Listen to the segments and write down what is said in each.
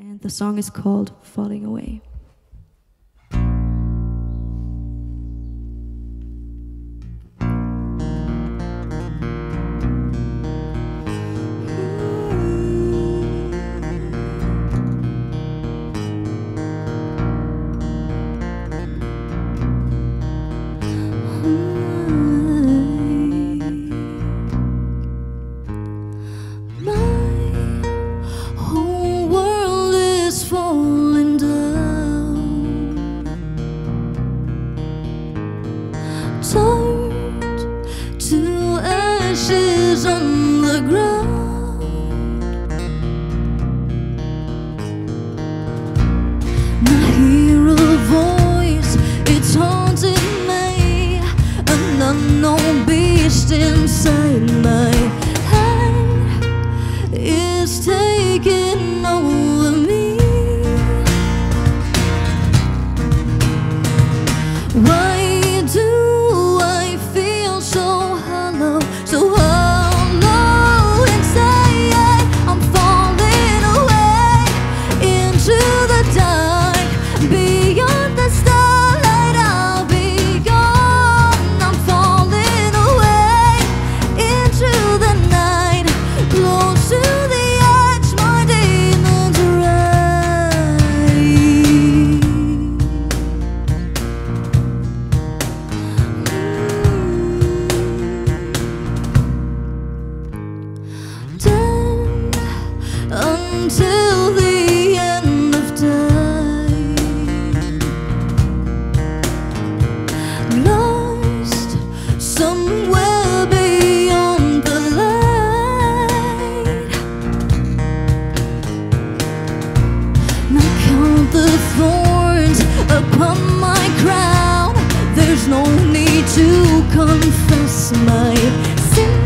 And the song is called Falling Away. Inside my head is taking over me. Why do I feel so hollow inside? I'm falling away into the dark, beyond the starlight. I'll be gone. I'm falling away into the night, close to the edge, my demons rise. Then, until the end of time, lost somewhere beyond the light. Now count the thorns upon my crown. There's no need to confess my sin.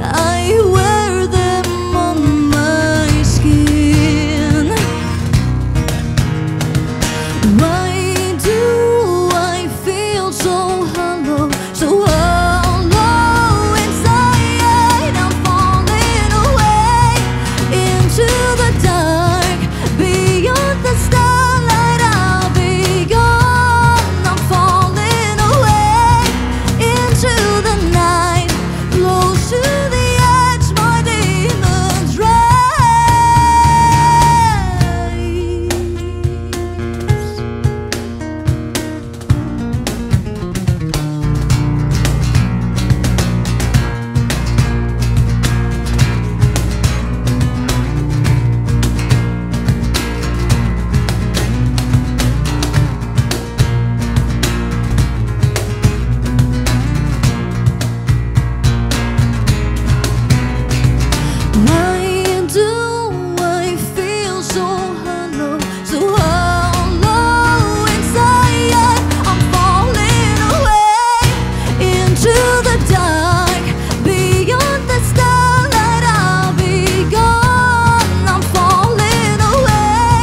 I wear them on my skin. Why do I feel so hollow inside? I'm falling away into the dark, beyond the starlight. I'll be gone. I'm falling away into the night, close to the edge, my demons rise. Why do I feel so hollow inside? I'm falling away into the dark, beyond the starlight. I'll be gone. I'm falling away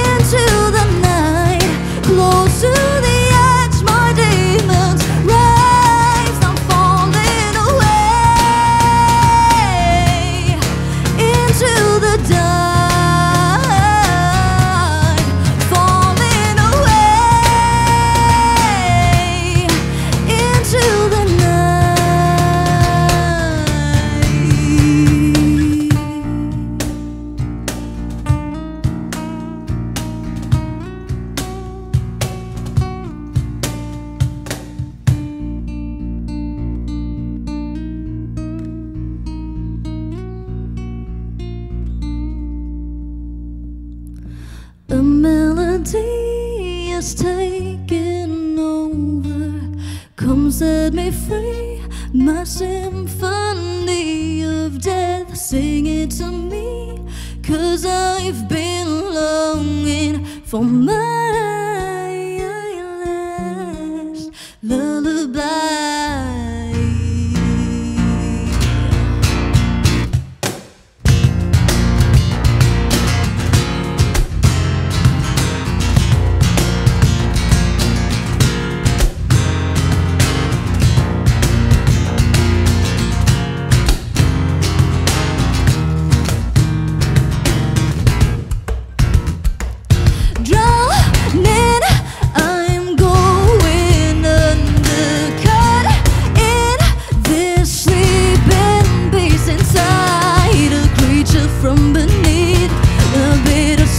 into the night, close to the edge, my demons rise. I'm falling away into the dark, falling away into the night. A melody is taking over, come set me free, my symphony of death. Sing it to me, 'cause I've been longing for my last lullaby.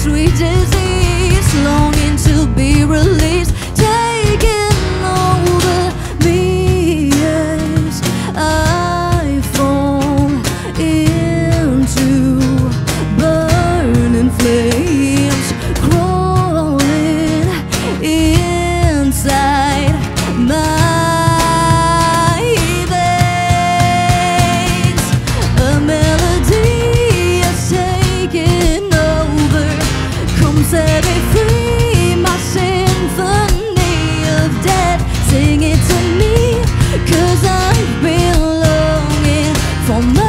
sweet disease, longing to be released, taking over me as I fall into burning flames, crawling inside my veins. A melody is taking over, come set me free, my symphony of death, sing it to me, 'cause I feel longing for my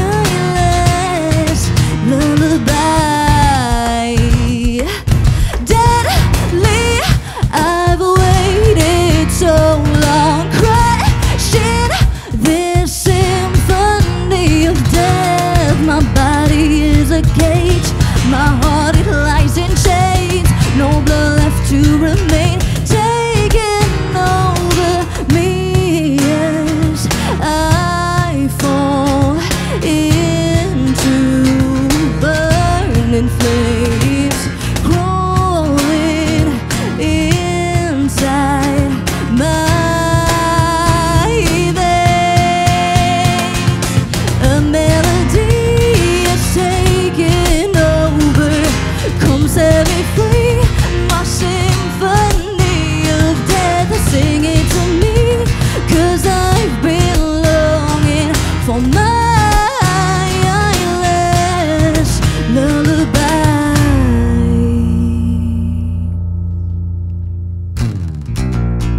last lullaby. Deadly, I've waited so long, crashing this symphony of death. My body is a cage, my heart, it lies in chains, no blood left to remain, taking over me as I fall into burning flames, crawling inside my veins. A melody is taking over, come set me free, my symphony of death, sing it to me, 'cause I've been longing for my last lullaby. My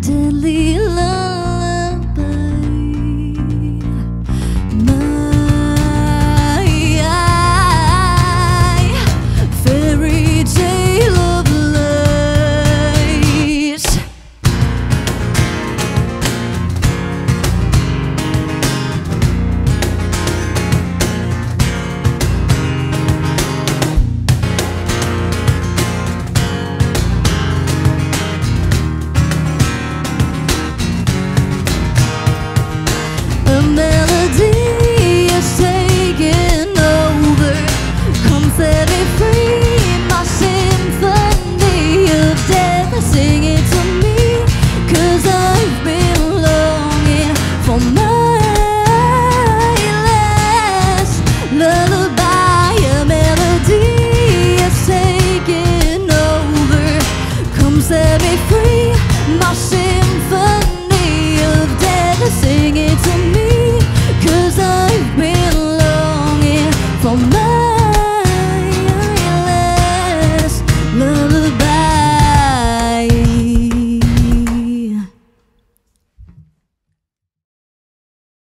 deadly lullaby, my fairy tale of lies. A melody is taking over, come set me free, my symphony of death, sing it to me, 'cause I've been longing for my last lullaby. A melody is taking over, come set me free, my symphony of death, sing it to me, 'cause I've been longing for my